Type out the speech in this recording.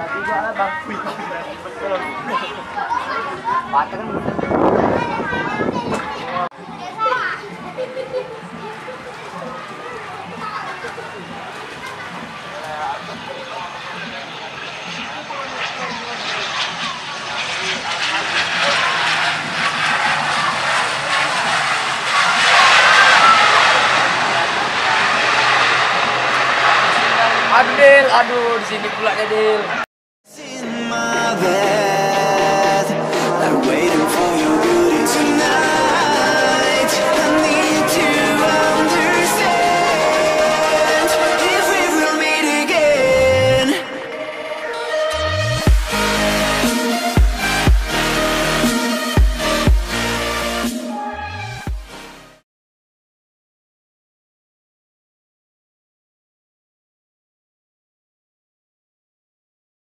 Satu juga lah bang. Betul. Patah kan mudah. Adil, aduh di sini pula Adil.